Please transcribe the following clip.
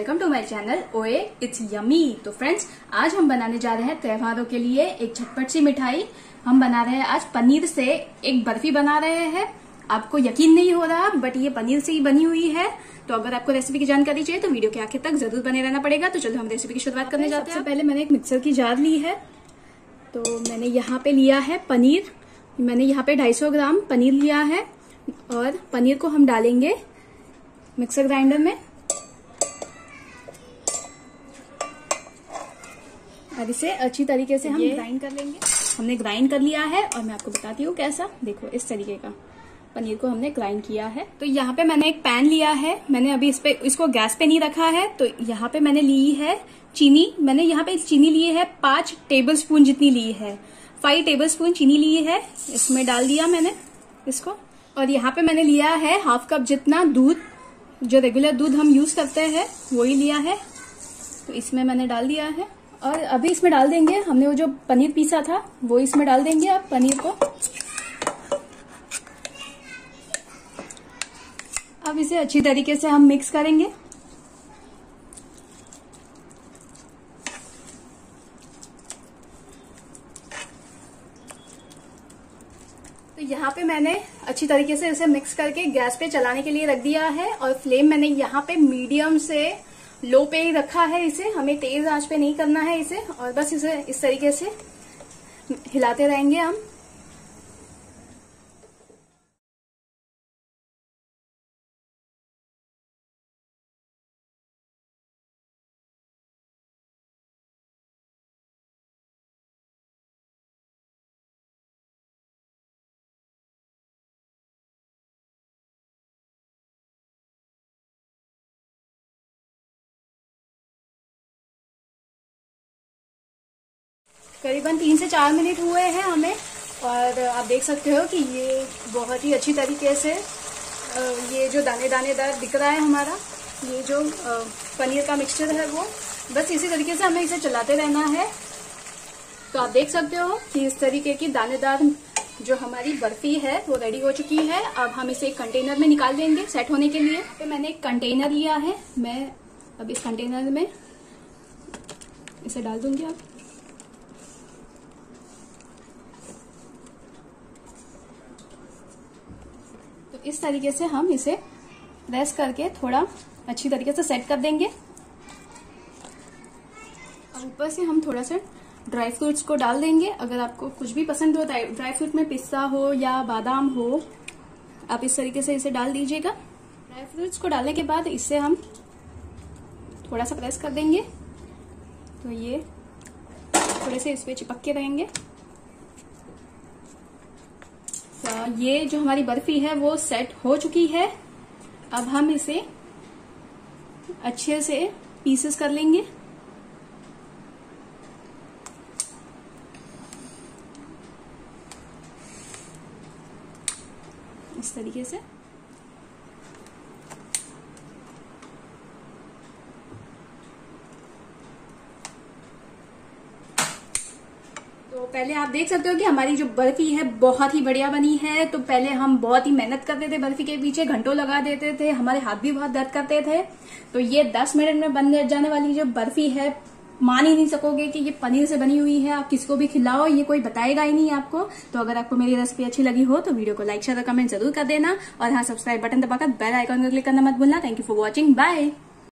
Welcome to my channel ओए it's yummy. तो friends आज हम बनाने जा रहे हैं त्योहारों के लिए एक झटपट सी मिठाई। हम बना रहे हैं आज पनीर से एक बर्फी बना रहे हैं। आपको यकीन नहीं हो रहा बट ये पनीर से ही बनी हुई है। तो अगर आपको रेसिपी की जानकारी चाहिए तो वीडियो के आखिर तक जरूर बने रहना पड़ेगा। तो चलो हम रेसिपी की शुरुआत करने जाते हैं। सबसे पहले मैंने एक मिक्सर की जार ली है। तो मैंने यहाँ पे लिया है पनीर। मैंने यहाँ पे 250 ग्राम पनीर लिया है और पनीर को हम डालेंगे मिक्सर ग्राइंडर में और इसे अच्छी तरीके से हम ग्राइंड कर लेंगे। हमने ग्राइंड कर लिया है और मैं आपको बताती हूँ कैसा। देखो इस तरीके का पनीर को हमने ग्राइंड किया है। तो यहाँ पे मैंने एक पैन लिया है। मैंने अभी इसको गैस पे नहीं रखा है। तो यहाँ पे मैंने ली है चीनी। मैंने यहाँ पे चीनी ली है 5 टेबलस्पून जितनी ली है। 5 टेबलस्पून चीनी ली है। इसमें डाल दिया मैंने इसको। और यहाँ पे मैंने लिया है 1/2 कप जितना दूध, जो रेगुलर दूध हम यूज करते हैं वही लिया है। तो इसमें मैंने डाल दिया है और अभी इसमें डाल देंगे हमने वो जो पनीर पीसा था वो इसमें डाल देंगे। अब पनीर को अब इसे अच्छी तरीके से हम मिक्स करेंगे। तो यहाँ पे मैंने अच्छी तरीके से इसे मिक्स करके गैस पे चलाने के लिए रख दिया है और फ्लेम मैंने यहाँ पे मीडियम से लो पे ही रखा है। इसे हमें तेज आंच पे नहीं करना है इसे। और बस इसे इस तरीके से हिलाते रहेंगे हम। करीबन 3 से 4 मिनट हुए हैं हमें और आप देख सकते हो कि ये बहुत ही अच्छी तरीके से ये जो दानेदार दिख रहा है हमारा ये जो पनीर का मिक्सचर है वो। बस इसी तरीके से हमें इसे चलाते रहना है। तो आप देख सकते हो कि इस तरीके की दानेदार जो हमारी बर्फी है वो रेडी हो चुकी है। अब हम इसे एक कंटेनर में निकाल देंगे सेट होने के लिए। तो मैंने एक कंटेनर लिया है। मैं अब इस कंटेनर में इसे डाल दूंगी। अब इस तरीके से हम इसे प्रेस करके थोड़ा अच्छी तरीके से सेट कर देंगे। ऊपर से हम थोड़ा सा ड्राई फ्रूट्स को डाल देंगे। अगर आपको कुछ भी पसंद हो ड्राई फ्रूट में पिस्ता हो या बादाम हो आप इस तरीके से इसे डाल दीजिएगा। ड्राई फ्रूट्स को डालने के बाद इसे हम थोड़ा सा प्रेस कर देंगे तो ये थोड़े से इस पे चिपक के रहेंगे। ये जो हमारी बर्फी है वो सेट हो चुकी है। अब हम इसे अच्छे से पीसेस कर लेंगे। इस तरीके से पहले आप देख सकते हो कि हमारी जो बर्फी है बहुत ही बढ़िया बनी है। तो पहले हम बहुत ही मेहनत करते थे बर्फी के पीछे, घंटों लगा देते थे, हमारे हाथ भी बहुत दर्द करते थे। तो ये 10 मिनट में बन जाने वाली जो बर्फी है मान ही नहीं सकोगे कि ये पनीर से बनी हुई है। आप किसको भी खिलाओ ये कोई बताएगा ही नहीं आपको। तो अगर आपको मेरी रेसिपी अच्छी लगी हो तो वीडियो को लाइक शेयर और कमेंट जरूर कर देना। और हाँ, सब्सक्राइब बटन दबाकर बेल आइकॉन को क्लिक करना मत भूलना। Thank you for watching. Bye.